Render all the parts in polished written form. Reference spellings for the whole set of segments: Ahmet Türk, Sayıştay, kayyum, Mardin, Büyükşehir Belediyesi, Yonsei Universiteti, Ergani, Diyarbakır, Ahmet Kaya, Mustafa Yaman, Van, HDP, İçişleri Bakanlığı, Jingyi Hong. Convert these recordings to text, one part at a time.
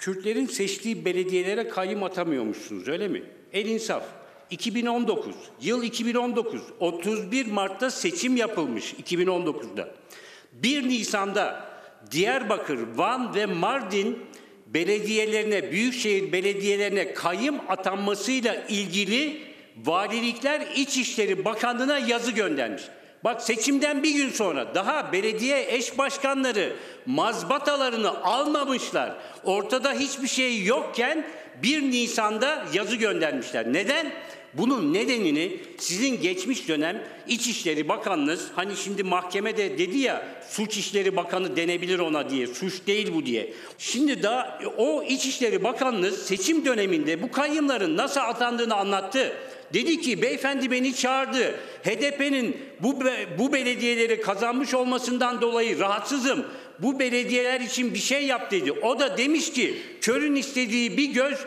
Kürtlerin seçtiği belediyelere kayyum atamıyormuşsunuz, öyle mi? El insaf. 2019, yıl 2019, 31 Mart'ta seçim yapılmış 2019'da. 1 Nisan'da Diyarbakır, Van ve Mardin belediyelerine, büyükşehir belediyelerine kayyum atanmasıyla ilgili valilikler İçişleri Bakanlığı'na yazı göndermiş. Bak, seçimden bir gün sonra daha belediye eş başkanları mazbatalarını almamışlar. Ortada hiçbir şey yokken 1 Nisan'da yazı göndermişler. Neden? Bunun nedenini sizin geçmiş dönem İçişleri Bakanınız, hani şimdi mahkemede dedi ya, suç işleri bakanı denebilir ona diye, suç değil bu diye. Şimdi daha o İçişleri Bakanınız seçim döneminde bu kayyumların nasıl atandığını anlattı. Dedi ki, beyefendi beni çağırdı. HDP'nin bu belediyeleri kazanmış olmasından dolayı rahatsızım. Bu belediyeler için bir şey yap dedi. O da demiş ki, körün istediği bir göz,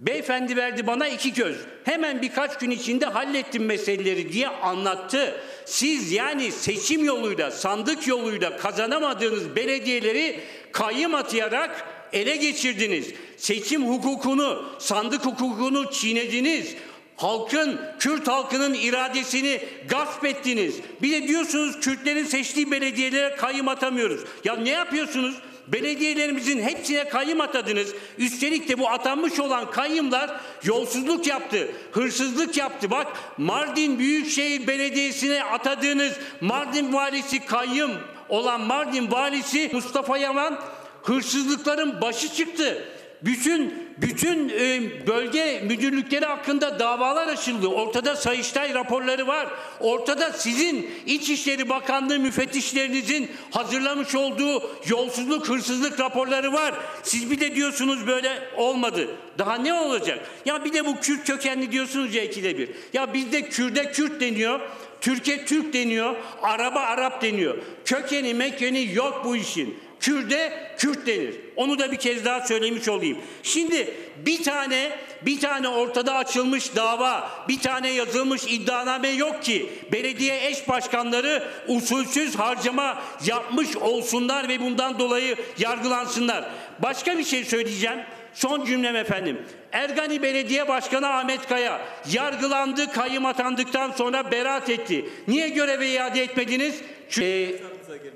beyefendi verdi bana iki göz. Hemen birkaç gün içinde hallettim meseleleri diye anlattı. Siz yani seçim yoluyla, sandık yoluyla kazanamadığınız belediyeleri kayyum atayarak ele geçirdiniz. Seçim hukukunu, sandık hukukunu çiğnediniz. Halkın, Kürt halkının iradesini gasp ettiniz. Bir de diyorsunuz Kürtlerin seçtiği belediyelere kayyum atamıyoruz. Ya ne yapıyorsunuz? Belediyelerimizin hepsine kayyum atadınız. Üstelik de bu atanmış olan kayyumlar yolsuzluk yaptı, hırsızlık yaptı. Bak, Mardin Büyükşehir Belediyesi'ne atadığınız Mardin valisi, kayyum olan Mardin valisi Mustafa Yaman hırsızlıkların başı çıktı. Bütün bölge müdürlükleri hakkında davalar açıldı. Ortada Sayıştay raporları var. Ortada sizin İçişleri Bakanlığı müfettişlerinizin hazırlamış olduğu yolsuzluk, hırsızlık raporları var. Siz bir de diyorsunuz böyle olmadı. Daha ne olacak? Ya bir de bu Kürt kökenli diyorsunuz ya, ikide bir. Ya bizde Kürt'e Kürt deniyor, Türk'e Türk deniyor, Arap'a Arap deniyor. Kökeni mekeni yok bu işin. Kürt'e Kürt denir. Onu da bir kez daha söylemiş olayım. Şimdi bir tane ortada açılmış dava, bir tane yazılmış iddianame yok ki belediye eş başkanları usulsüz harcama yapmış olsunlar ve bundan dolayı yargılansınlar. Başka bir şey söyleyeceğim. Son cümlem efendim. Ergani Belediye Başkanı Ahmet Kaya yargılandı, kayyum atandıktan sonra beraat etti. Niye göreve iade etmediniz?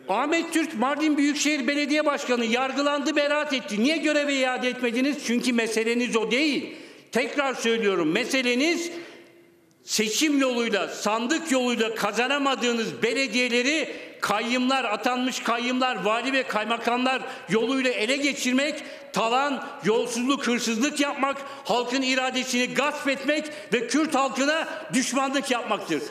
Ahmet Türk, Mardin Büyükşehir Belediye Başkanı yargılandı, beraat etti. Niye göreve iade etmediniz? Çünkü meseleniz o değil. Tekrar söylüyorum, meseleniz seçim yoluyla, sandık yoluyla kazanamadığınız belediyeleri kayyumlar, atanmış kayyumlar, vali ve kaymakamlar yoluyla ele geçirmek, talan, yolsuzluk, hırsızlık yapmak, halkın iradesini gasp etmek ve Kürt halkına düşmanlık yapmaktır.